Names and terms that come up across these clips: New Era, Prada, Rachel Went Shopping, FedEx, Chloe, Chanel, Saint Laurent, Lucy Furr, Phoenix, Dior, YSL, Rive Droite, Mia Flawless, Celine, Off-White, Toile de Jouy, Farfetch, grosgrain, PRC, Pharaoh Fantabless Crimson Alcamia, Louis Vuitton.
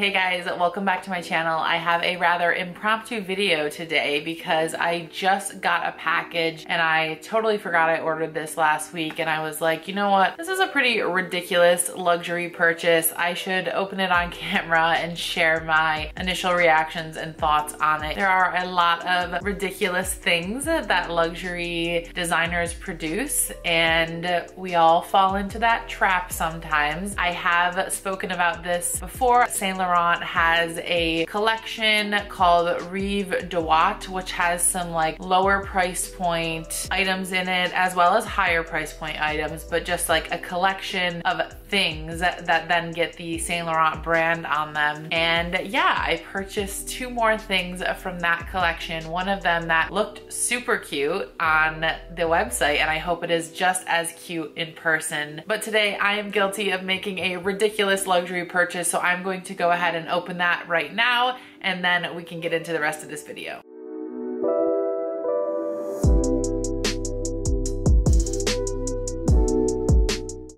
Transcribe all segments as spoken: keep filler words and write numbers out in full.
Hey guys, welcome back to my channel. I have a rather impromptu video today because I just got a package and I totally forgot I ordered this last week, and I was like, you know what? This is a pretty ridiculous luxury purchase. I should open it on camera and share my initial reactions and thoughts on it. There are a lot of ridiculous things that luxury designers produce, and we all fall into that trap sometimes. I have spoken about this before. Saint Laurent has a collection called Rive Droite, which has some like lower price point items in it as well as higher price point items, but just like a collection of things that, that then get the Saint Laurent brand on them. And yeah, I purchased two more things from that collection. One of them that looked super cute on the website, and I hope it is just as cute in person. But today I am guilty of making a ridiculous luxury purchase, so I'm going to go ahead and open that right now, and then we can get into the rest of this video.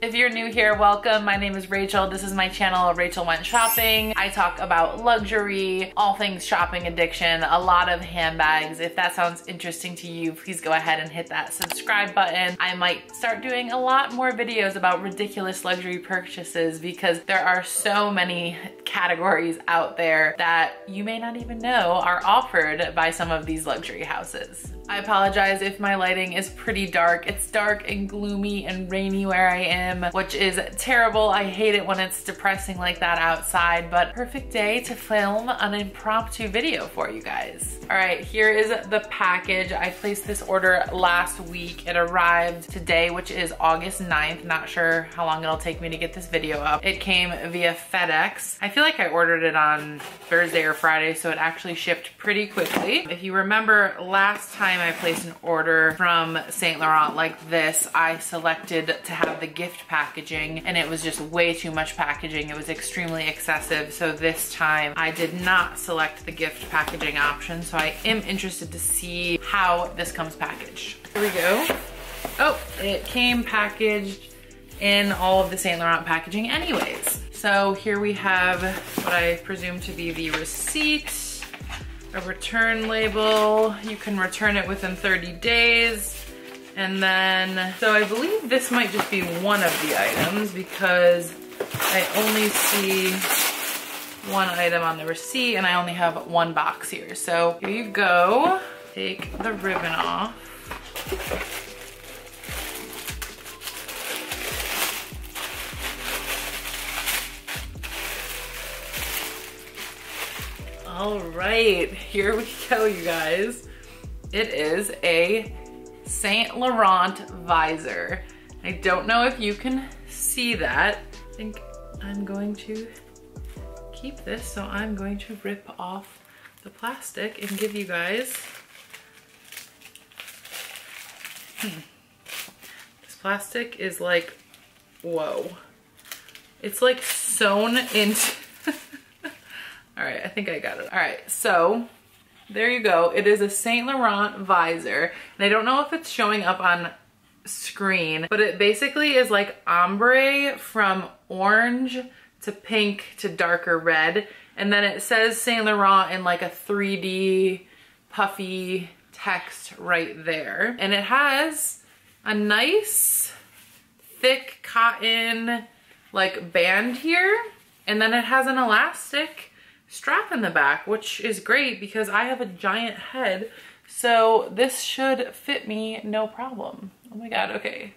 If you're new here, welcome. My name is Rachel. This is my channel, Rachel Went Shopping. I talk about luxury, all things shopping addiction, a lot of handbags. If that sounds interesting to you, please go ahead and hit that subscribe button. I might start doing a lot more videos about ridiculous luxury purchases because there are so many categories out there that you may not even know are offered by some of these luxury houses. I apologize if my lighting is pretty dark. It's dark and gloomy and rainy where I am, which is terrible. I hate it when it's depressing like that outside, but perfect day to film an impromptu video for you guys. All right, here is the package. I placed this order last week. It arrived today, which is August ninth. Not sure how long it'll take me to get this video up. It came via FedEx. I feel like I ordered it on Thursday or Friday, so it actually shipped pretty quickly. If you remember last time I placed an order from Saint Laurent like this, I selected to have the gift packaging, and it was just way too much packaging. It was extremely excessive. So this time I did not select the gift packaging option. So I am interested to see how this comes packaged. Here we go. Oh, it came packaged in all of the Saint Laurent packaging anyways. So here we have what I presume to be the receipt, a return label. You can return it within thirty days. And then, so I believe this might just be one of the items because I only see one item on the receipt and I only have one box here. So here you go. Take the ribbon off. All right, here we go, you guys. It is a Saint Laurent visor. I don't know if you can see that. I think I'm going to keep this, so I'm going to rip off the plastic and give you guys. Hmm. This plastic is like, whoa. It's like sewn into, all right, I think I got it. All right, so there you go. It is a Saint Laurent visor. And I don't know if it's showing up on screen, but it basically is like ombre from orange to pink to darker red. And then it says Saint Laurent in like a three D puffy text right there. And it has a nice thick cotton like band here. And then it has an elastic strap in the back, which is great because I have a giant head, so this should fit me no problem. Oh my god, okay.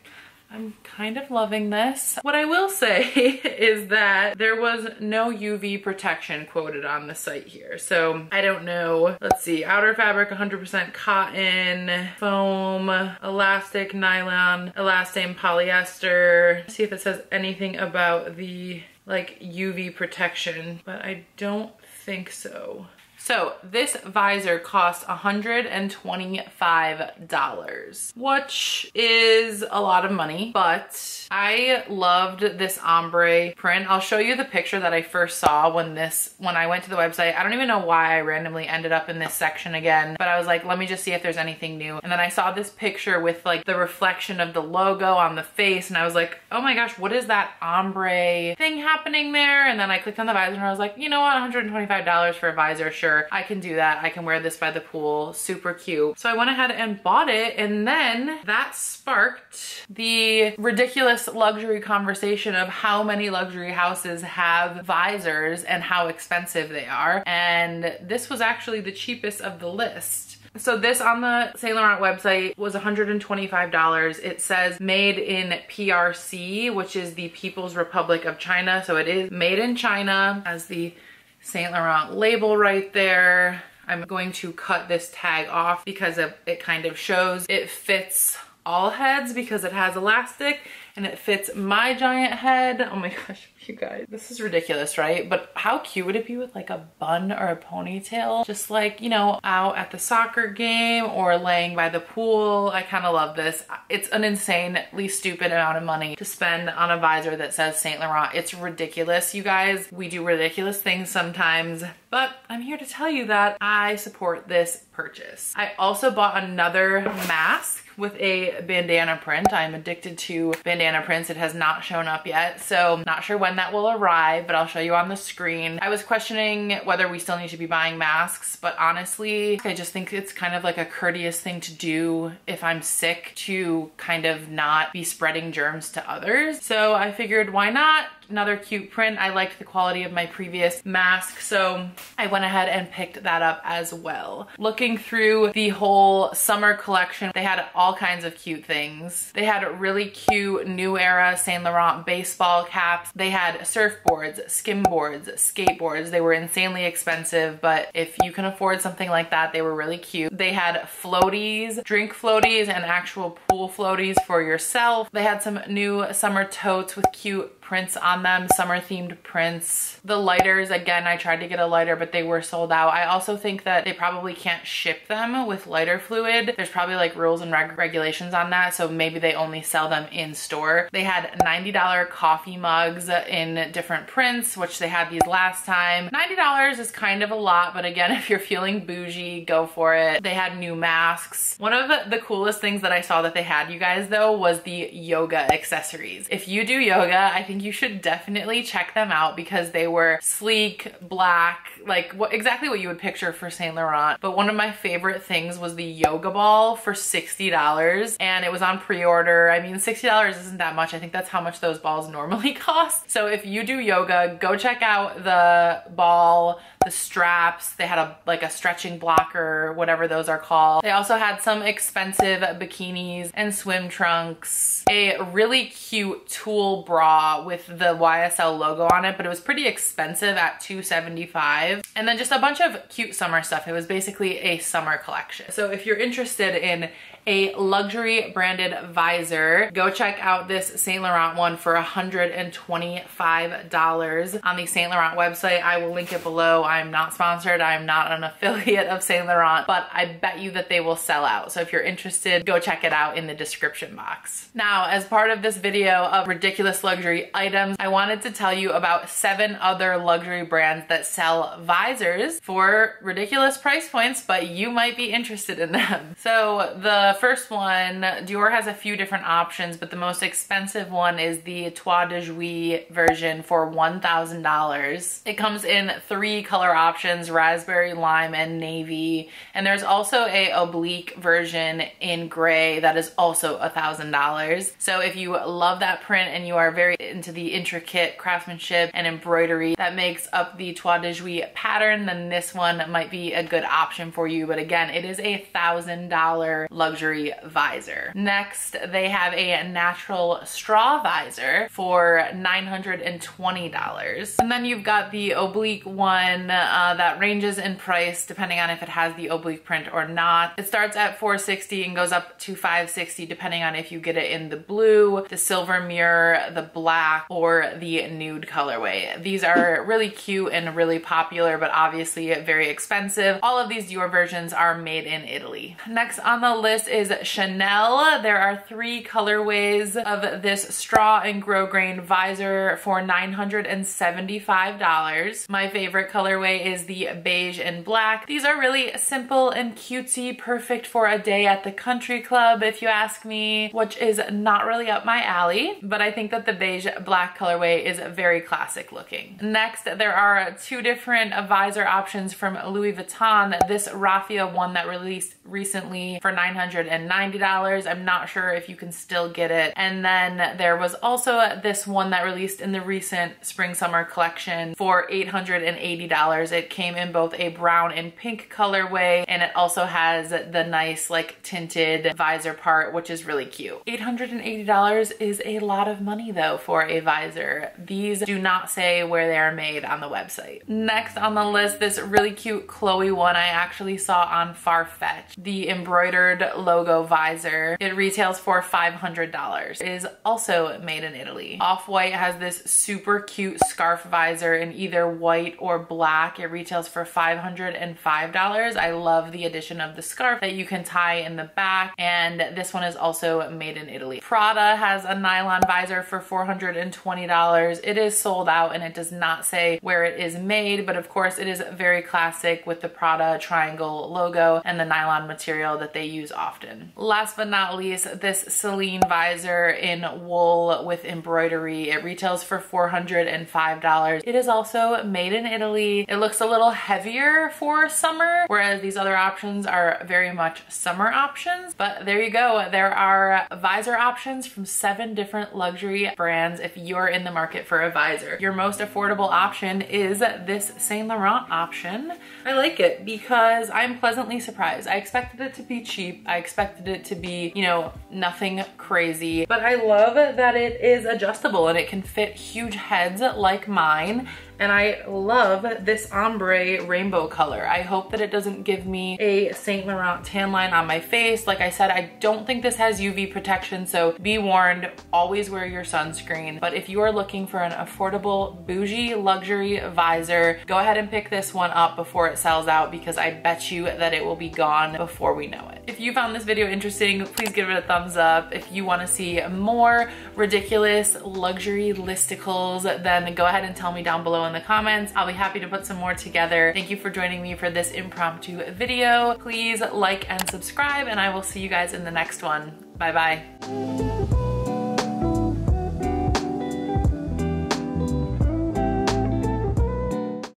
I'm kind of loving this. What I will say is that there was no U V protection quoted on the site here, so I don't know. Let's see, outer fabric, one hundred percent cotton, foam, elastic, nylon, elastane, polyester. Let's see if it says anything about the like U V protection, but I don't think so. So this visor costs one hundred twenty-five dollars, which is a lot of money, but I loved this ombre print. I'll show you the picture that I first saw when this, when I went to the website. I don't even know why I randomly ended up in this section again, but I was like, let me just see if there's anything new. And then I saw this picture with like the reflection of the logo on the face. And I was like, oh my gosh, what is that ombre thing happening there? And then I clicked on the visor and I was like, you know what? one hundred twenty-five dollars for a visor, sure. I can do that. I can wear this by the pool. Super cute. So I went ahead and bought it, and then that sparked the ridiculous luxury conversation of how many luxury houses have visors and how expensive they are. And this was actually the cheapest of the list. So this on the Saint Laurent website was one hundred twenty-five dollars. It says made in P R C, which is the People's Republic of China. So it is made in China, as the Saint Laurent label right there. I'm going to cut this tag off because of, it kind of shows it fits all heads because it has elastic, and it fits my giant head. Oh my gosh, you guys, this is ridiculous, right? But how cute would it be with like a bun or a ponytail? Just like, you know, out at the soccer game or laying by the pool. I kind of love this. It's an insanely stupid amount of money to spend on a visor that says Saint Laurent. It's ridiculous, you guys. We do ridiculous things sometimes, but I'm here to tell you that I support this purchase. I also bought another mask with a bandana print. I'm addicted to bandana prints. It has not shown up yet, so not sure when that will arrive, but I'll show you on the screen. I was questioning whether we still need to be buying masks, but honestly, I just think it's kind of like a courteous thing to do if I'm sick, to kind of not be spreading germs to others. So I figured, why not? Another cute print. I liked the quality of my previous mask, so I went ahead and picked that up as well. Looking through the whole summer collection, they had all kinds of cute things. They had really cute New Era Saint Laurent baseball caps. They had surfboards, skimboards, skateboards. They were insanely expensive, but if you can afford something like that, they were really cute. They had floaties, drink floaties, and actual pool floaties for yourself. They had some new summer totes with cute prints on them, summer themed prints. The lighters, again, I tried to get a lighter, but they were sold out. I also think that they probably can't ship them with lighter fluid. There's probably like rules and reg regulations on that, so maybe they only sell them in store. They had ninety dollar coffee mugs in different prints, which they had these last time. ninety dollars is kind of a lot, but again, if you're feeling bougie, go for it. They had new masks. One of the coolest things that I saw that they had, you guys, though, was the yoga accessories. If you do yoga, I think you should definitely check them out because they were sleek, black, like what exactly what you would picture for Saint Laurent. But one of my favorite things was the yoga ball for sixty dollars, and it was on pre-order. I mean, sixty dollars isn't that much. I think that's how much those balls normally cost. So if you do yoga, go check out the ball, the straps. They had a like a stretching blocker, whatever those are called. They also had some expensive bikinis and swim trunks, a really cute tulle bra with the Y S L logo on it, but it was pretty expensive at two seventy-five. And then just a bunch of cute summer stuff. It was basically a summer collection. So if you're interested in a luxury branded visor, go check out this Saint Laurent one for one hundred twenty-five dollars on the Saint Laurent website. I will link it below. I'm not sponsored. I'm not an affiliate of Saint Laurent, but I bet you that they will sell out. So if you're interested, go check it out in the description box. Now, as part of this video of ridiculous luxury items, I wanted to tell you about seven other luxury brands that sell visors for ridiculous price points, but you might be interested in them. So the first one, Dior has a few different options, but the most expensive one is the Toile de Jouy version for one thousand dollars. It comes in three color options: raspberry, lime, and navy. And there's also a oblique version in gray that is also one thousand dollars. So if you love that print and you are very into the intricate craftsmanship and embroidery that makes up the Toile de Jouy pattern, then this one might be a good option for you. But again, it is a one thousand dollar luxury luxury visor. Next, they have a natural straw visor for nine hundred twenty dollars. And then you've got the oblique one uh, that ranges in price depending on if it has the oblique print or not. It starts at four hundred sixty dollars and goes up to five hundred sixty dollars depending on if you get it in the blue, the silver mirror, the black, or the nude colorway. These are really cute and really popular, but obviously very expensive. All of these Dior versions are made in Italy. Next on the list is Chanel. There are three colorways of this straw and grosgrain visor for nine hundred seventy-five dollars. My favorite colorway is the beige and black. These are really simple and cutesy, perfect for a day at the country club, if you ask me, which is not really up my alley, but I think that the beige black colorway is very classic looking. Next, there are two different visor options from Louis Vuitton. This raffia one that released recently for nine hundred ninety dollars. I'm not sure if you can still get it. And then there was also this one that released in the recent spring-summer collection for eight hundred eighty dollars. It came in both a brown and pink colorway, and it also has the nice like tinted visor part, which is really cute. eight hundred eighty dollars is a lot of money though for a visor. These do not say where they are made on the website. Next on the list, this really cute Chloe one I actually saw on Farfetch, the embroidered logo visor. It retails for five hundred dollars. It is also made in Italy. Off-White has this super cute scarf visor in either white or black. It retails for five hundred five dollars. I love the addition of the scarf that you can tie in the back, and this one is also made in Italy. Prada has a nylon visor for four hundred twenty dollars. It is sold out and it does not say where it is made, but of course it is very classic with the Prada triangle logo and the nylon material that they use often. Last but not least, this Celine visor in wool with embroidery. It retails for four hundred five dollars. It is also made in Italy. It looks a little heavier for summer, whereas these other options are very much summer options. But there you go. There are visor options from seven different luxury brands if you're in the market for a visor. Your most affordable option is this Saint Laurent option. I like it because I'm pleasantly surprised. I expected it to be cheap. I expected it to be, you know, nothing crazy, but I love that it is adjustable and it can fit huge heads like mine. And I love this ombre rainbow color. I hope that it doesn't give me a Saint Laurent tan line on my face. Like I said, I don't think this has U V protection, so be warned, always wear your sunscreen. But if you are looking for an affordable, bougie, luxury visor, go ahead and pick this one up before it sells out, because I bet you that it will be gone before we know it. If you found this video interesting, please give it a thumbs up. If you want to see more ridiculous luxury listicles, then go ahead and tell me down below in the comments. I'll be happy to put some more together. Thank you for joining me for this impromptu video. Please like and subscribe, and I will see you guys in the next one. Bye bye.